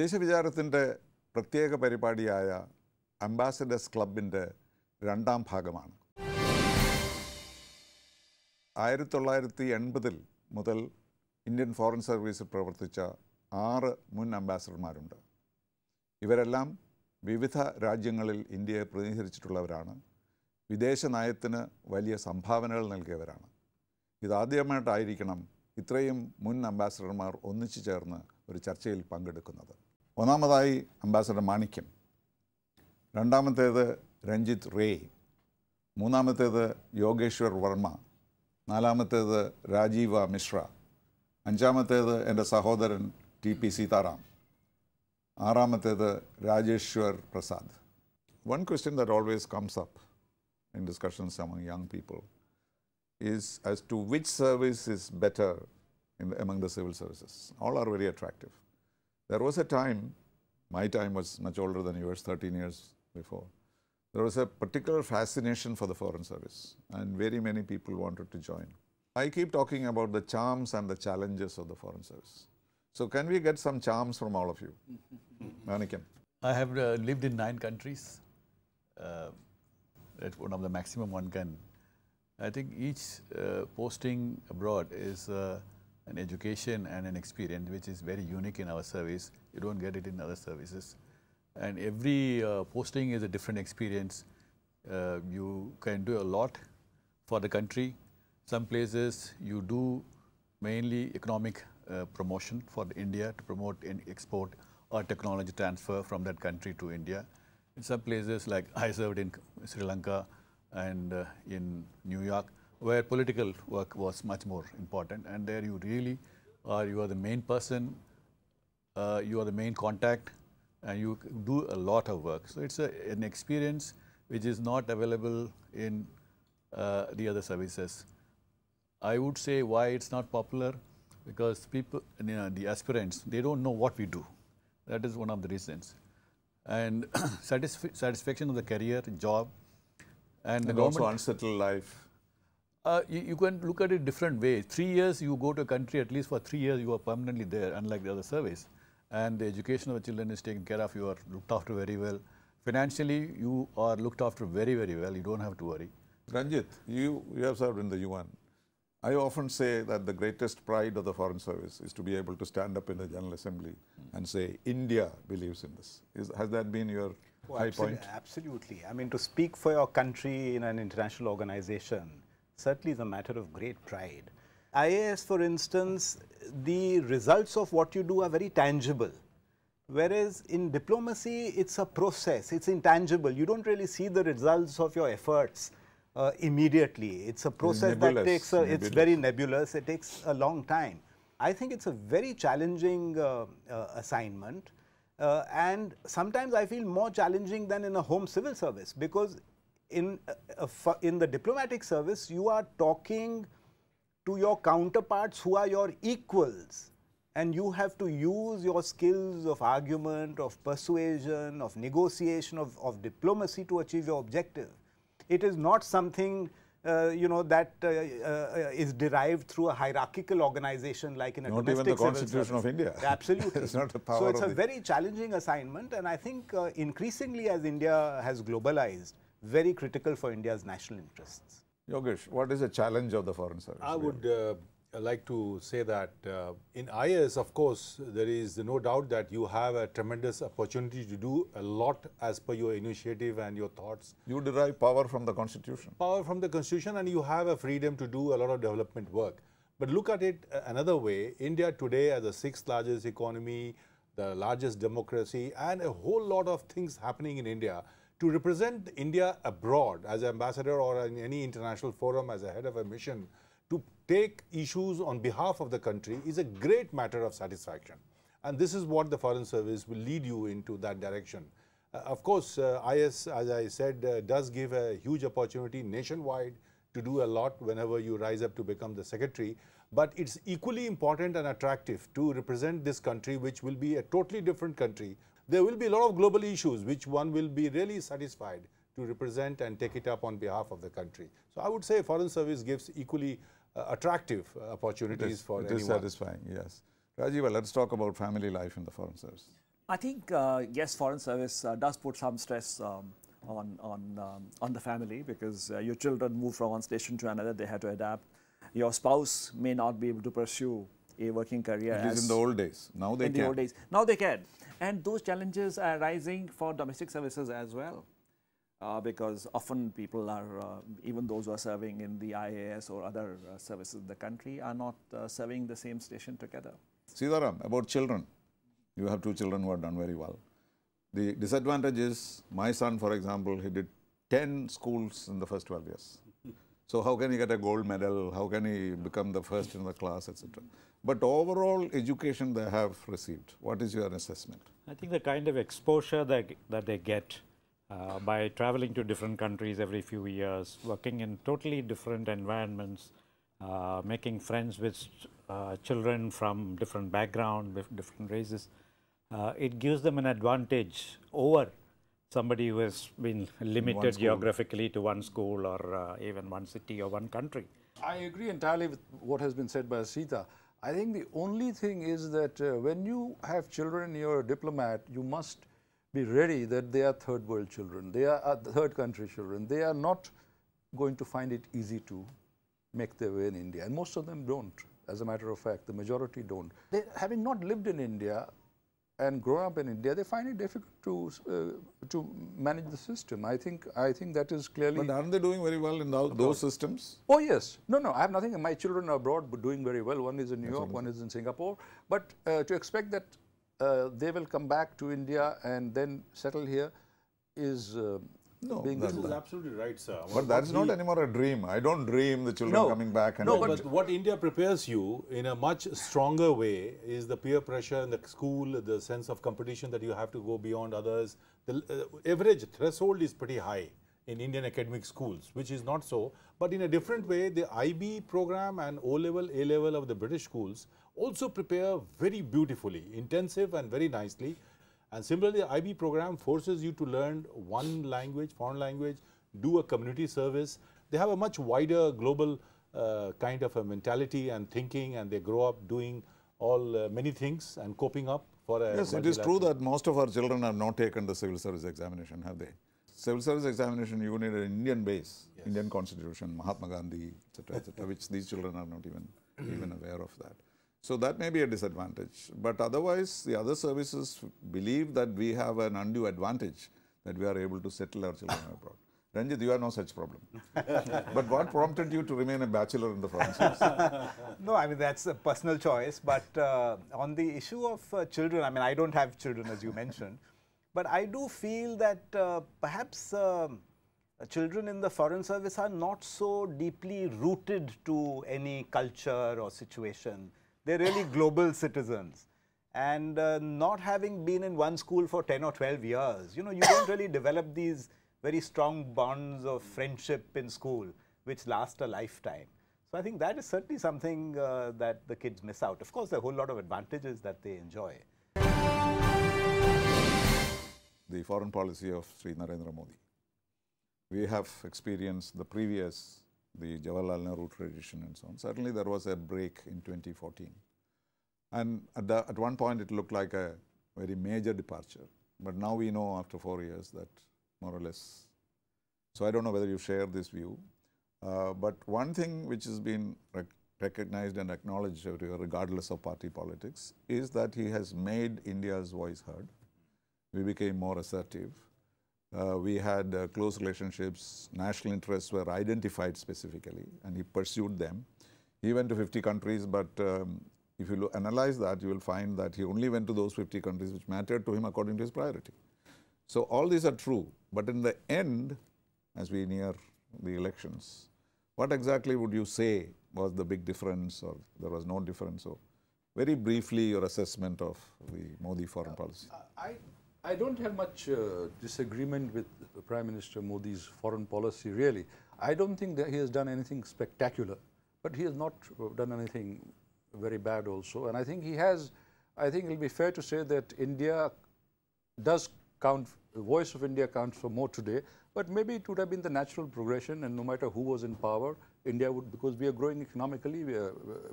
വിദേശ വിചാരത്തിൻ്റെ പ്രത്യേക പരിപാടിയായ അംബാസഡേഴ്സ് ക്ലബിൻ്റെ രണ്ടാം ഭാഗമാണ്. 1980 മുതൽ ഇന്ത്യൻ ഫോറിൻ സർവീസിൽ പ്രവർത്തിച്ച 6 മുൻ അംബാസഡർമാരുണ്ട്. ഇവരെല്ലാം വിവിധ രാജ്യങ്ങളിൽ ഇന്ത്യയെ പ്രതിനിധീകരിച്ചിട്ടുള്ളവരാണ്. വിദേശ നയത്തിന് വലിയ സംഭാവനകൾ നൽകിയവരാണ്. ഇതാദ്യമായിട്ടായിരിക്കണം ഇത്രയും മുൻ അംബാസഡർമാർ ഒന്നിച്ചു ചേർന്ന് ഒരു ചർച്ചയിൽ പങ്കെടുക്കുന്നത്. ഒന്നാമതായി അംബാസഡർ മാണിക്യം, രണ്ടാമത്തേത് രഞ്ജിത്ത് റേ, മൂന്നാമത്തേത് യോഗേശ്വർ വർമ്മ, നാലാമത്തേത് രാജീവ മിശ്ര, അഞ്ചാമത്തേത് എൻ്റെ സഹോദരൻ TP സീതാറാം, ആറാമത്തേത് Rajeshwar Prasad. One question that always comes up in discussions among young people is as to which service is better among the civil services. All are very attractive. There was a time, my time was much older than yours, 13 years before, there was a particular fascination for the foreign service and very many people wanted to join. I keep talking about the charms and the challenges of the foreign service. So can we get some charms from all of you? Manikim. I have lived in 9 countries. That's one of the maximum one can. I think each posting abroad is an education and an experience which is very unique in our service. You don't get it in other services. And every posting is a different experience. You can do a lot for the country. Some places you do mainly economic promotion for India to promote and export or technology transfer from that country to India. In some places, like I served in Sri Lanka and in New York, where political work was much more important. And there you really are, you are the main person, you are the main contact, and you do a lot of work. So it's an experience which is not available in the other services. I would say why it's not popular, because people, the aspirants, they don't know what we do. That is one of the reasons. And satisfaction of the career, job, and the government. Also unsettled life. You can look at it different ways. 3 years you go to a country, at least for 3 years you are permanently there, unlike the other service. And the education of the children is taken care of, you are looked after very well. Financially, you are looked after very, very well. You don't have to worry. Ranjit, you have served in the UN. I often say that the greatest pride of the Foreign Service is to be able to stand up in the General Assembly and say, India believes in this. Has that been your high point? Absolutely. I mean, to speak for your country in an international organization certainly is a matter of great pride. IAS, for instance, the results of what you do are very tangible, whereas in diplomacy, it's a process, it's intangible. You don't really see the results of your efforts immediately. It's a process that takes, it's very nebulous, it takes a long time. I think it's a very challenging assignment and sometimes I feel more challenging than in a home civil service, because in the diplomatic service, you are talking to your counterparts who are your equals, and you have to use your skills of argument, of persuasion, of negotiation, of diplomacy to achieve your objective. It is not something that is derived through a hierarchical organization like in a domestic civil service. Not even the Constitution of India. Absolutely. It's not a power. So it's a very challenging assignment, and I think increasingly as India has globalized, very critical for India's national interests. Yogesh, what is the challenge of the Foreign Service? I would like to say that in IAS, of course, there is no doubt that you have a tremendous opportunity to do a lot as per your initiative and your thoughts. You derive power from the Constitution. Power from the Constitution, and you have a freedom to do a lot of development work. But look at it another way. India today as the 6th largest economy, the largest democracy, and a whole lot of things happening in India. To represent India abroad as an ambassador or in any international forum as a head of a mission, to take issues on behalf of the country is a great matter of satisfaction. And this is what the Foreign Service will lead you into that direction. Of course, IS, as I said, does give a huge opportunity nationwide to do a lot whenever you rise up to become the secretary. But it's equally important and attractive to represent this country, which will be a totally different country. There will be a lot of global issues which one will be really satisfied to represent and take it up on behalf of the country. So I would say Foreign Service gives equally attractive opportunities for anyone. It is satisfying, yes. Rajiva, let's talk about family life in the Foreign Service. I think, yes, Foreign Service does put some stress on the family, because your children move from one station to another, they have to adapt. Your spouse may not be able to pursue a working career. It is in the old days. Now they can. In the old days. Now they can. And those challenges are rising for domestic services as well, because often people are, even those who are serving in the IAS or other services in the country, are not serving the same station together. Sitaram, about children. You have two children who have done very well. The disadvantage is, my son, for example, he did 10 schools in the first 12 years. So how can he get a gold medal? How can he become the first in the class, etc.? But overall education they have received. What is your assessment? I think the kind of exposure that they get by traveling to different countries every few years, working in totally different environments, making friends with children from different backgrounds, different races, it gives them an advantage over somebody who has been limited geographically to one school or even one city or one country. I agree entirely with what has been said by Sita. I think the only thing is that when you have children, you're a diplomat, you must be ready that they are third world children, they are third country children. They are not going to find it easy to make their way in India. And most of them don't, as a matter of fact, the majority don't. They, having not lived in India, and grow up in India, they find it difficult to manage the system. I think that is clearly. But aren't they doing very well in those systems? Oh yes, no. I have nothing. My children are abroad, but doing very well. One is in New York, one is in Singapore. But to expect that they will come back to India and then settle here is. No, this is absolutely right, sir. But that's not anymore a dream. I don't dream the children coming back. And but what India prepares you in a much stronger way is the peer pressure in the school, the sense of competition that you have to go beyond others. The average threshold is pretty high in Indian academic schools, which is not so. But in a different way, the IB program and O-level, A-level of the British schools also prepare very beautifully, intensive and very nicely. And similarly, the IB program forces you to learn one language, foreign language, do a community service. They have a much wider global kind of a mentality and thinking, and they grow up doing all many things and coping up for a... Yes, it is true that most of our children have not taken the civil service examination, have they? Civil service examination, you need an Indian base, yes. Indian constitution, Mahatma Gandhi, etc., etc., which these children are not even aware of that. So that may be a disadvantage, but otherwise the other services believe that we have an undue advantage, that we are able to settle our children abroad. Ranjit, you have no such problem. But what prompted you to remain a bachelor in the foreign service? No, I mean, that's a personal choice, but on the issue of children, I mean, I don't have children as you mentioned, but I do feel that perhaps children in the foreign service are not so deeply rooted to any culture or situation. They're really global citizens, and not having been in one school for 10 or 12 years, you know, you don't really develop these very strong bonds of friendship in school, which last a lifetime. So I think that is certainly something that the kids miss out. Of course, there are a whole lot of advantages that they enjoy. The foreign policy of Sri Narendra Modi. We have experienced the previous the Jawaharlal Nehru tradition and so on. Certainly there was a break in 2014. And at one point it looked like a very major departure. But now we know after 4 years that more or less. So I don't know whether you share this view. But one thing which has been recognized and acknowledged regardless of party politics is that he has made India's voice heard. We became more assertive. We had close relationships, national interests were identified specifically, and he pursued them. He went to 50 countries, but if you analyze that, you will find that he only went to those 50 countries which mattered to him according to his priority. So all these are true, but in the end, as we near the elections, what exactly would you say was the big difference, or there was no difference? So very briefly, your assessment of the Modi foreign policy. I don't have much disagreement with Prime Minister Modi's foreign policy, really. I don't think that he has done anything spectacular, but he has not done anything very bad also. And I think he has, I think it will be fair to say that India does count, the voice of India counts for more today, but maybe it would have been the natural progression, and no matter who was in power, India would, because we are growing economically,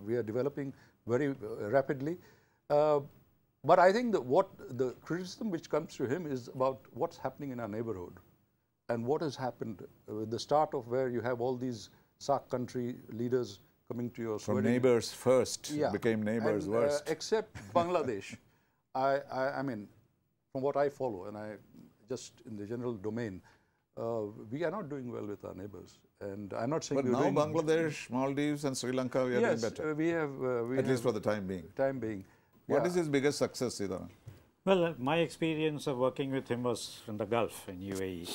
we are developing very rapidly. But I think that what the criticism which comes to him is about what's happening in our neighborhood and what has happened with the start of where you have all these SAARC country leaders coming to your sweating. From neighbors first, yeah, became neighbors and, worst. Except Bangladesh. I mean, from what I follow, and I just in the general domain, we are not doing well with our neighbors. And I'm not saying. But now Bangladesh, Maldives, and Sri Lanka, we are doing better. We have. At least for the time being. Time being. What is his biggest success, Sitaram? Well, my experience of working with him was in the Gulf, in UAE.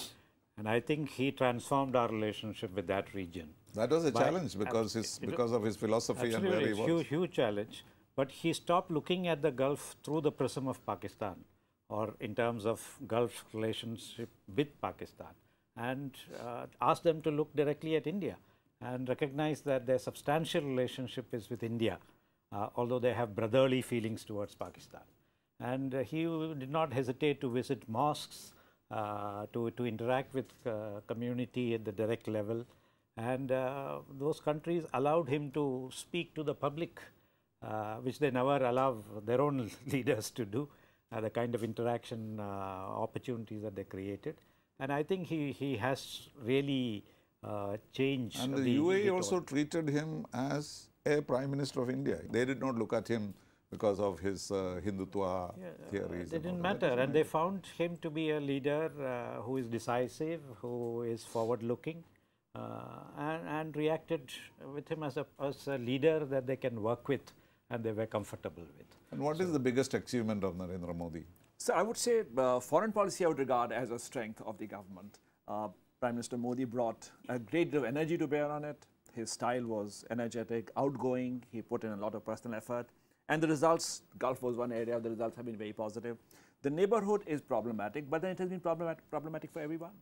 And I think he transformed our relationship with that region. That was a challenge because of his philosophy and where he was. Huge, huge challenge. But he stopped looking at the Gulf through the prism of Pakistan, or in terms of Gulf relationship with Pakistan, and asked them to look directly at India and recognize that their substantial relationship is with India, although they have brotherly feelings towards Pakistan. And he did not hesitate to visit mosques, to interact with community at the direct level. And those countries allowed him to speak to the public, which they never allow their own leaders to do, the kind of interaction opportunities that they created. And I think he has really changed. And the UAE also treated him as a Prime Minister of India. They did not look at him because of his Hindutva theories. It didn't matter. And they found him to be a leader who is decisive, who is forward-looking, and reacted with him as a leader that they can work with and they were comfortable with. And what is the biggest achievement of Narendra Modi? So I would say foreign policy I would regard as a strength of the government. Prime Minister Modi brought a great deal of energy to bear on it. His style was energetic, outgoing. He put in a lot of personal effort. And the results, Gulf was one area, the results have been very positive. The neighborhood is problematic, but then it has been problematic for everyone.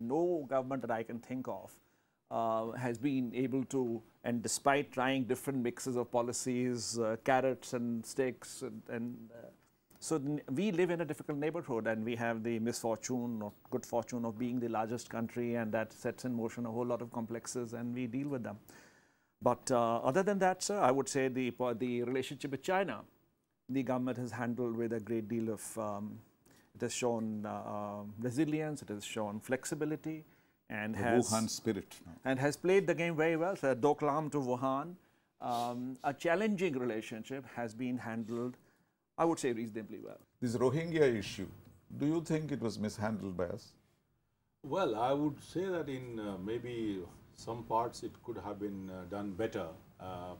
No government that I can think of has been able to, and despite trying different mixes of policies, carrots and sticks, so we live in a difficult neighborhood, and we have the misfortune or good fortune of being the largest country, and that sets in motion a whole lot of complexes, and we deal with them. But other than that, sir, I would say the relationship with China, the government has handled with a great deal of. It has shown resilience, it has shown flexibility, and the Wuhan spirit. And has played the game very well. So Doklam to Wuhan, a challenging relationship has been handled, I would say, reasonably well. This Rohingya issue, do you think it was mishandled by us? Well, I would say that in maybe some parts it could have been done better,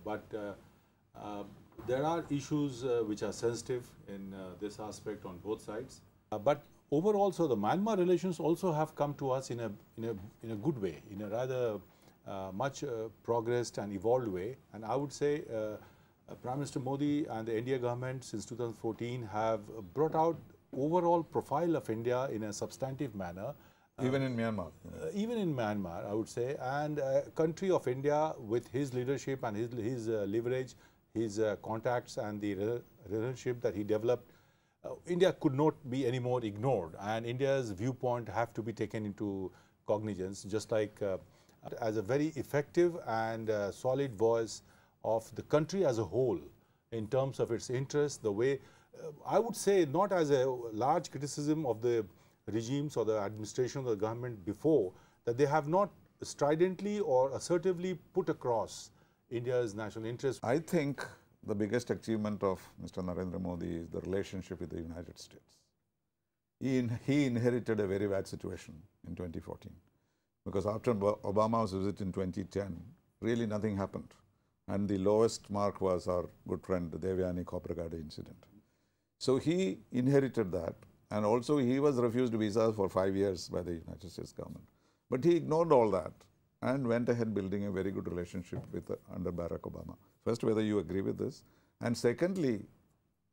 but there are issues which are sensitive in this aspect on both sides. But overall, so the Myanmar relations also have come to us in a good way, in a rather much progressed and evolved way. And I would say Prime Minister Modi and the India government since 2014 have brought out overall profile of India in a substantive manner. Even in Myanmar? Even in Myanmar, I would say. And country of India with his leadership and his leverage, his contacts and the relationship that he developed, India could not be any more ignored, and India's viewpoint have to be taken into cognizance, just like as a very effective and solid voice of the country as a whole in terms of its interests, the way, I would say not as a large criticism of the regimes or the administration of the government before, that they have not stridently or assertively put across India's national interest. I think the biggest achievement of Mr. Narendra Modi is the relationship with the United States. He inherited a very bad situation in 2014 because after Obama's visit in 2010, really nothing happened. And the lowest mark was our good friend, the Devyani-Khobragade incident. So he inherited that, and also he was refused visas for 5 years by the United States government. But he ignored all that and went ahead building a very good relationship with under Barack Obama. First, whether you agree with this, and secondly,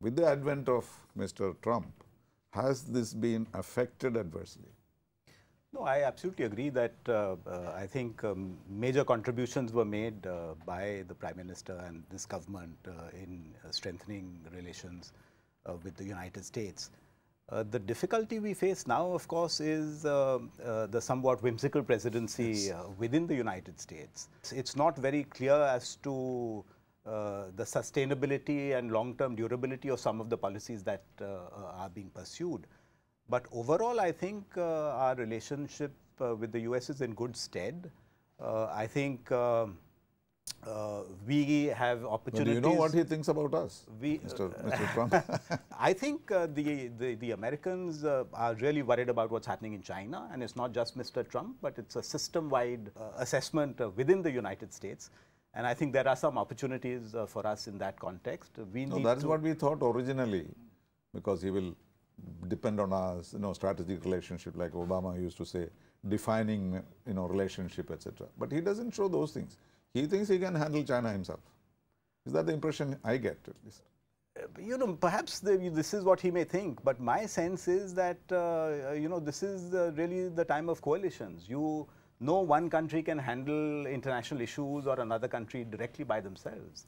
with the advent of Mr. Trump, has this been affected adversely? No, I absolutely agree that I think major contributions were made by the Prime Minister and this government in strengthening relations with the United States. The difficulty we face now, of course, is the somewhat whimsical presidency within the United States. It's not very clear as to the sustainability and long-term durability of some of the policies that are being pursued. But overall, I think our relationship with the US is in good stead. I think we have opportunities. Well, do you know what he thinks about us, Mr. Trump? I think the Americans are really worried about what's happening in China, and it's not just Mr. Trump, but it's a system-wide assessment within the United States. And I think there are some opportunities for us in that context. That's what we thought originally, because he will depend on us, strategic relationship, like Obama used to say, defining, relationship, etc. But he doesn't show those things. He thinks he can handle China himself. Is that the impression I get, at least? Perhaps this is what he may think, but my sense is that, this is really the time of coalitions. No one country can handle international issues or another country directly by themselves.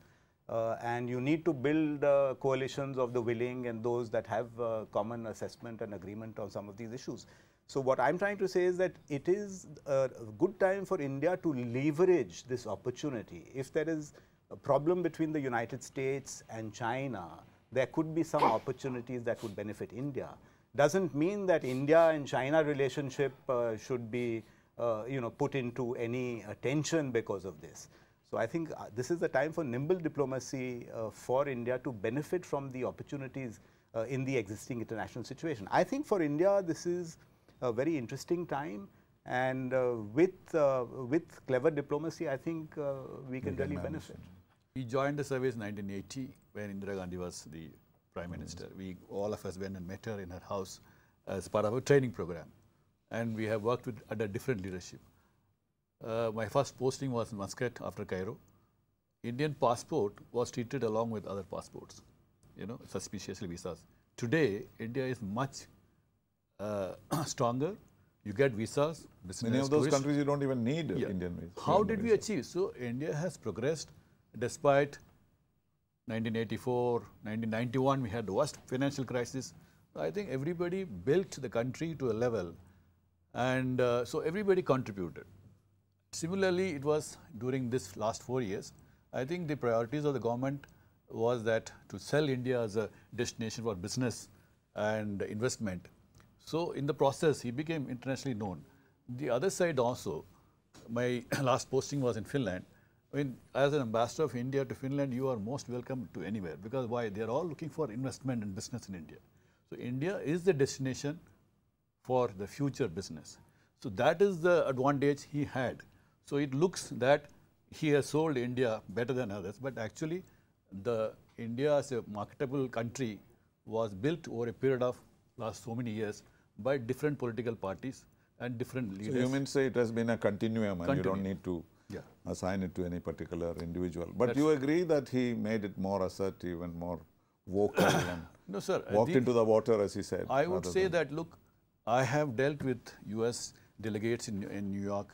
And you need to build coalitions of the willing and those that have common assessment and agreement on some of these issues. So what I'm trying to say is that it is a good time for India to leverage this opportunity. If there is a problem between the United States and China, there could be some opportunities that would benefit India. Doesn't mean that India and China relationship should be put into any tension because of this. So I think this is the time for nimble diplomacy for India to benefit from the opportunities in the existing international situation. I think for India, this is a very interesting time, and with clever diplomacy, I think we can really benefit. We joined the service in 1980 when Indira Gandhi was the Prime Minister. We, all of us, went and met her in her house as part of a training program. And we have worked with under different leadership. My first posting was in Muscat after Cairo. Indian passport was treated along with other passports, suspiciously visas. Today, India is much stronger. You get visas. Many of those countries you don't even need Indian visas. How did we achieve? So India has progressed despite 1984, 1991. We had the worst financial crisis. I think everybody built the country to a level, and so everybody contributed. Similarly, it was during this last 4 years, I think the priorities of the government was that to sell India as a destination for business and investment. So in the process, he became internationally known. The other side also, my last posting was in Finland. I mean, as an ambassador of India to Finland, you are most welcome to anywhere, because why? They are all looking for investment and business in India. So India is the destination for the future business. So that is the advantage he had. So it looks that he has sold India better than others, but actually the India as a marketable country was built over a period of last so many years by different political parties and different leaders. So you mean say it has been a continuum and you don't need to assign it to any particular individual. But you agree that he made it more assertive and more vocal and no, sir, walked into the water, as he said. I would say that, look, I have dealt with US delegates in New York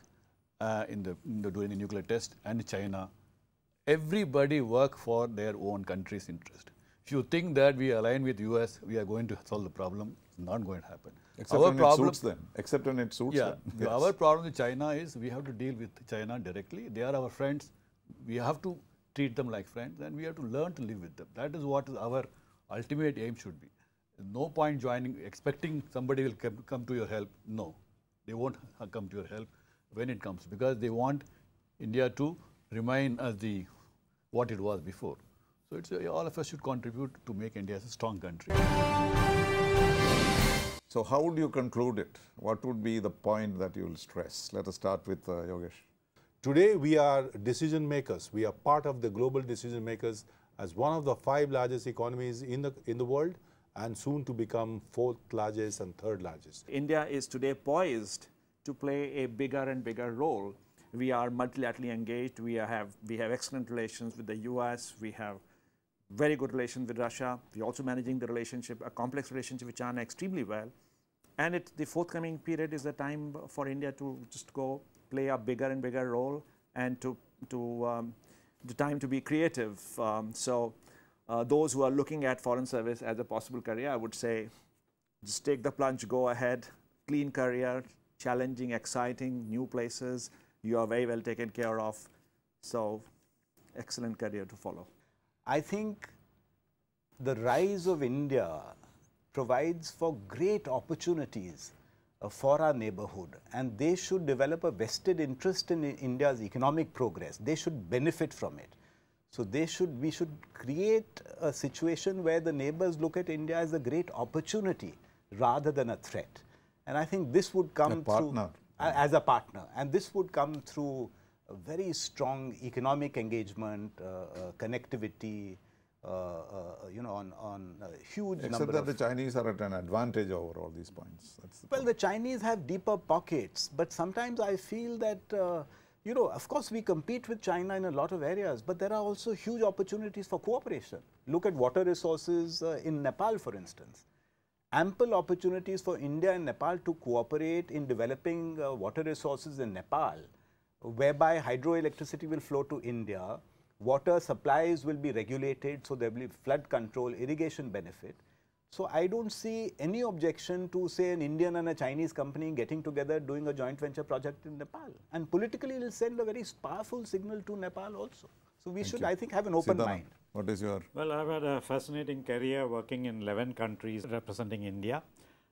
during the nuclear test, and China. Everybody work for their own country's interest. If you think that we align with US, we are going to solve the problem, it's not going to happen. Except when it suits them. Except when it suits them. Yes. Our problem with China is we have to deal with China directly. They are our friends. We have to treat them like friends, and we have to learn to live with them. That is what our ultimate aim should be. No point expecting somebody will come to your help. No, they won't come to your help when it comes, because they want India to remain as what it was before. So it's all of us should contribute to make India a strong country. So how would you conclude it? What would be the point that you will stress? Let us start with Yogesh. Today we are decision makers. We are part of the global decision makers as one of the 5 largest economies in the world, and soon to become 4th largest and 3rd largest. India is today poised to play a bigger and bigger role. We are multilaterally engaged. We have excellent relations with the US. We have very good relations with Russia. We're also managing the relationship, a complex relationship with China, extremely well. And the forthcoming period is the time for India to just go play a bigger and bigger role, and the time to be creative. Those who are looking at foreign service as a possible career, I would say, just take the plunge, go ahead, clean career, challenging, exciting, new places. You are very well taken care of. So excellent career to follow. I think the rise of India provides for great opportunities for our neighborhood, and they should develop a vested interest in India's economic progress. They should benefit from it. So we should create a situation where the neighbors look at India as a great opportunity rather than a threat. And I think this would come through as a partner. And this would come through a very strong economic engagement, connectivity, on a huge number. Except that the Chinese are at an advantage over all these points. That's the point. The Chinese have deeper pockets, but sometimes I feel that, of course we compete with China in a lot of areas, but there are also huge opportunities for cooperation. Look at water resources in Nepal, for instance. Ample opportunities for India and Nepal to cooperate in developing water resources in Nepal, whereby hydroelectricity will flow to India. Water supplies will be regulated, so there will be flood control, irrigation benefit. So I don't see any objection to, say, an Indian and a Chinese company getting together, doing a joint venture project in Nepal. And politically, it will send a very powerful signal to Nepal also. So we should, I think, have an open mind. What is your... Well, I've had a fascinating career working in 11 countries representing India.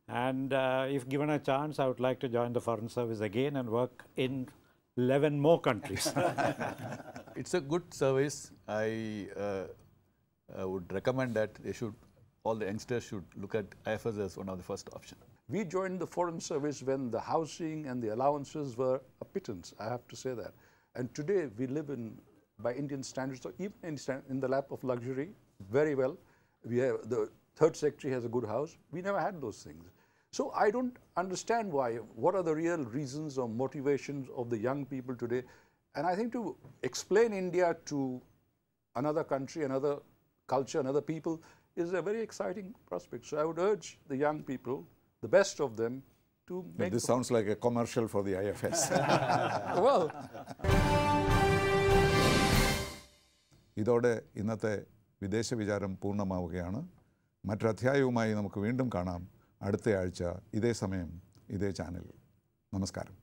And if given a chance, I would like to join the Foreign Service again and work in 11 more countries. It's a good service. I would recommend that they should, all the youngsters should look at IFS as one of the first options. We joined the Foreign Service when the housing and the allowances were a pittance, I have to say that. And today we live in, by Indian standards, so even in the lap of luxury, very well. We have, the third secretary has a good house. We never had those things. So I don't understand why, what are the real reasons or motivations of the young people today? And I think to explain India to another country, another culture, another people is a very exciting prospect. So I would urge the young people, the best of them, to make... This sounds like a commercial for the IFS. Well... ഇതോടെ ഇന്നത്തെ വിദേശ വിചാരം പൂർണ്ണമാവുകയാണ്. മറ്റൊരധ്യായവുമായി നമുക്ക് വീണ്ടും കാണാം അടുത്ത ആഴ്ച ഇതേ സമയം ഇതേ ചാനൽ. നമസ്കാരം.